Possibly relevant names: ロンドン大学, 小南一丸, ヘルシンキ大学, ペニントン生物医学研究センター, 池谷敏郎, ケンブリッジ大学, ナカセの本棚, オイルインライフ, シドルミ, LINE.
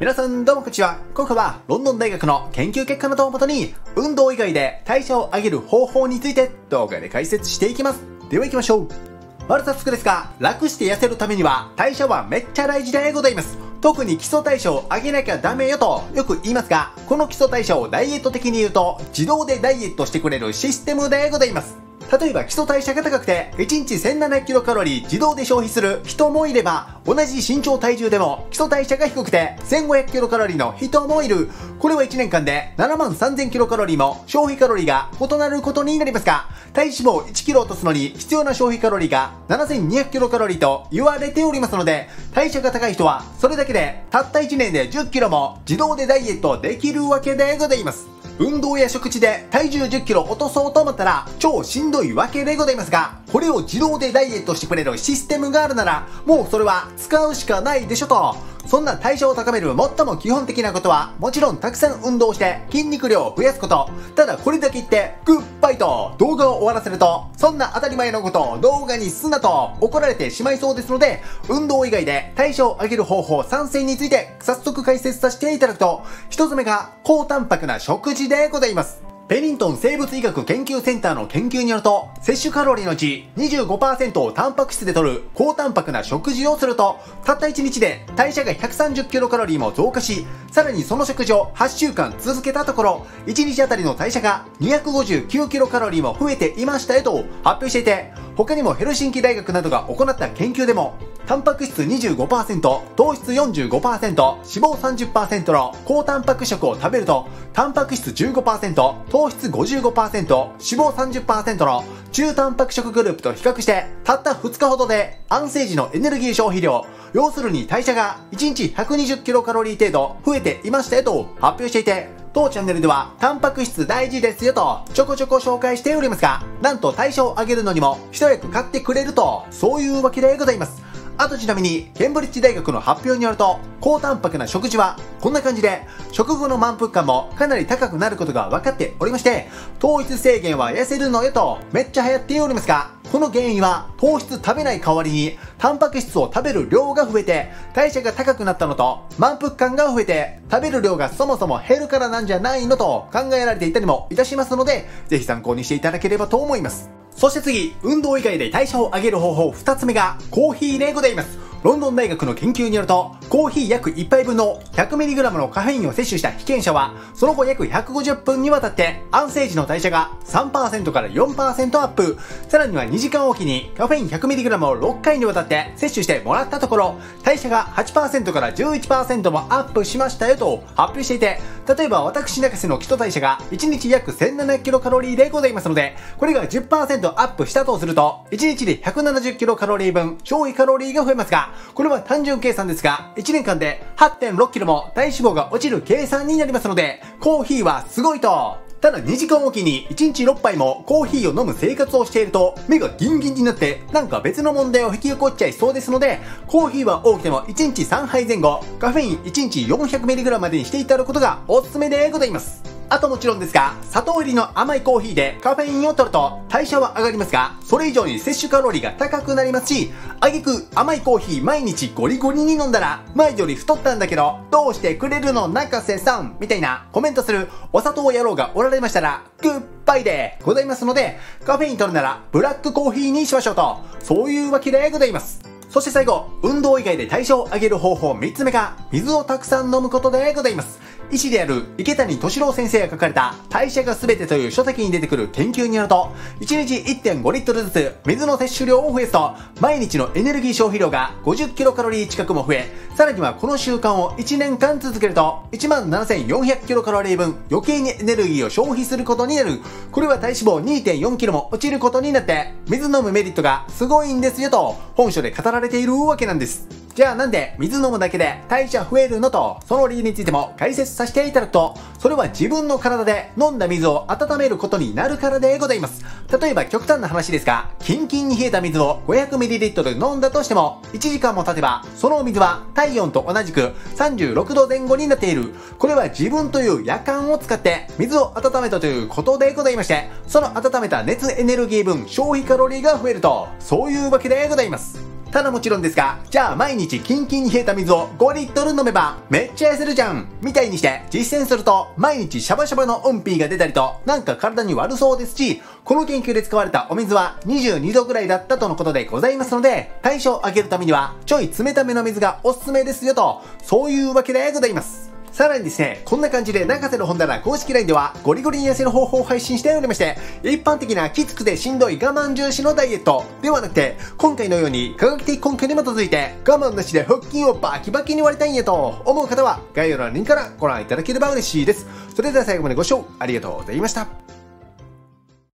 皆さんどうもこんにちは。今回はロンドン大学の研究結果などをもとに運動以外で代謝を上げる方法について動画で解説していきます。では行きましょう。まず早速ですが、楽して痩せるためには代謝はめっちゃ大事でございます。特に基礎代謝を上げなきゃダメよとよく言いますが、この基礎代謝をダイエット的に言うと自動でダイエットしてくれるシステムでございます。例えば基礎代謝が高くて1日 1700kcal 自動で消費する人もいれば、同じ身長体重でも基礎代謝が低くて 1500kcal の人もいる。これは1年間で 73000kcal も消費カロリーが異なることになりますが、体脂肪 1kg 落とすのに必要な消費カロリーが 7200kcal と言われておりますので、代謝が高い人はそれだけでたった1年で 10kg も自動でダイエットできるわけでございます。運動や食事で体重 10kg 落とそうと思ったら超しんどいわけでございますが、これを自動でダイエットしてくれるシステムがあるなら、もうそれは使うしかないでしょと。そんな代謝を高める最も基本的なことは、もちろんたくさん運動して筋肉量を増やすこと。ただこれだけ言ってグッバイと動画を終わらせると、そんな当たり前のことを動画にすんなと怒られてしまいそうですので、運動以外で代謝を上げる方法3選について早速解説させていただくと、1つ目が高タンパクな食事でございます。ペニントン生物医学研究センターの研究によると、摂取カロリーのうち 25% をタンパク質で摂る高タンパクな食事をすると、たった1日で代謝が 130kcal も増加し、さらにその食事を8週間続けたところ、1日あたりの代謝が 259kcal も増えていましたよと発表していて、他にもヘルシンキ大学などが行った研究でも、タンパク質 25%、糖質 45%、脂肪 30% の高タンパク食を食べると、タンパク質 15%、糖質 55%、脂肪 30% の中タンパク食グループと比較して、たった2日ほどで安静時のエネルギー消費量、要するに代謝が1日 120kcal 程度増えていましたよと発表していて、当チャンネルではタンパク質大事ですよとちょこちょこ紹介しておりますが、なんと代謝を上げるのにも一役買ってくれると、そういうわけでございます。あとちなみにケンブリッジ大学の発表によると、高タンパクな食事はこんな感じで、食後の満腹感もかなり高くなることが分かっておりまして、糖質制限は痩せるのよとめっちゃ流行っておりますが、この原因は糖質食べない代わりにタンパク質を食べる量が増えて代謝が高くなったのと、満腹感が増えて食べる量がそもそも減るからなんじゃないのと考えられていたりもいたしますので、ぜひ参考にしていただければと思います。そして次、運動以外で代謝を上げる方法2つ目がコーヒーでございます。ロンドン大学の研究によると、コーヒー約1杯分の 100mg のカフェインを摂取した被験者は、その後約150分にわたって安静時の代謝が 3% から 4% アップ。さらには2時間おきにカフェイン 100mg を6回にわたって摂取してもらったところ、代謝が 8% から 11% もアップしましたよと発表していて、例えば私中瀬の基礎代謝が1日約 1700kcal でございますので、これが 10% アップしたとすると、1日で 170kcal 分消費カロリーが増えますが、これは単純計算ですが、1年間で 8.6kg も体脂肪が落ちる計算になりますので、コーヒーはすごいと。ただ2時間おきに1日6杯もコーヒーを飲む生活をしていると、目がギンギンになってなんか別の問題を引き起こっちゃいそうですので、コーヒーは多くても1日3杯前後、カフェイン1日 400mg までにしていただくことがおすすめでございます。あともちろんですが、砂糖入りの甘いコーヒーでカフェインを摂ると代謝は上がりますが、それ以上に摂取カロリーが高くなりますし、挙句甘いコーヒー毎日ゴリゴリに飲んだら前より太ったんだけどどうしてくれるの中瀬さんみたいなコメントするお砂糖野郎がおられましたらグッバイでございますので、カフェイン摂るならブラックコーヒーにしましょうと、そういうわけでございます。そして最後、運動以外で代謝を上げる方法3つ目が水をたくさん飲むことでございます。医師である池谷敏郎先生が書かれた代謝が全てという書籍に出てくる研究によると、1日 1.5 リットルずつ水の摂取量を増やすと、毎日のエネルギー消費量が 50kcal 近くも増え、さらにはこの習慣を1年間続けると 17,400kcal 分余計にエネルギーを消費することになる。これは体脂肪 2.4kg も落ちることになって、水飲むメリットがすごいんですよと本書で語られているわけなんです。じゃあなんで水飲むだけで代謝増えるのと、その理由についても解説させていただくと、それは自分の体で飲んだ水を温めることになるからでございます。例えば極端な話ですが、キンキンに冷えた水を 500ml 飲んだとしても、1時間も経てばそのお水は体温と同じく36度前後になっている。これは自分というやかんを使って水を温めたということでございまして、その温めた熱エネルギー分消費カロリーが増えると、そういうわけでございます。ただもちろんですが、じゃあ毎日キンキンに冷えた水を5リットル飲めばめっちゃ痩せるじゃんみたいにして実践すると毎日シャバシャバのうんぴーが出たりとなんか体に悪そうですし、この研究で使われたお水は22度ぐらいだったとのことでございますので、代謝を上げるためにはちょい冷ための水がおすすめですよと、そういうわけでございます。さらにですね、こんな感じで永瀬の本棚公式 LINE ではゴリゴリに痩せる方法を配信しておりまして、一般的なきつくてしんどい我慢重視のダイエットではなくて、今回のように科学的根拠に基づいて我慢なしで腹筋をバキバキに割りたいんやと思う方は概要欄のリンクからご覧いただければ嬉しいです。それでは最後までご視聴ありがとうございました。